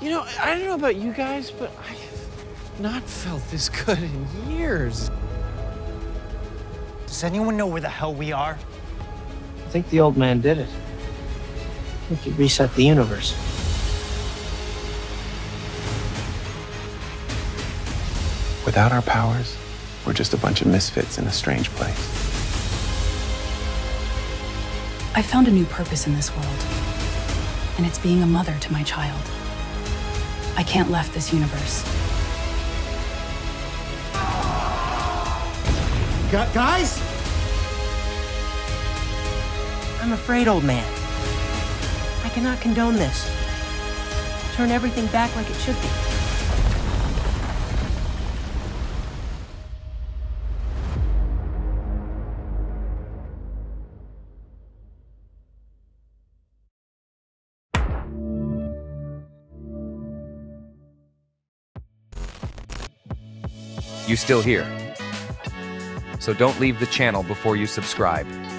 You know, I don't know about you guys, but I have not felt this good in years. Does anyone know where the hell we are? I think the old man did it. I think he reset the universe. Without our powers, we're just a bunch of misfits in a strange place. I found a new purpose in this world, and it's being a mother to my child. I can't leave this universe. Guys? I'm afraid, old man. I cannot condone this. Turn everything back like it should be. You still here. So don't leave the channel before you subscribe.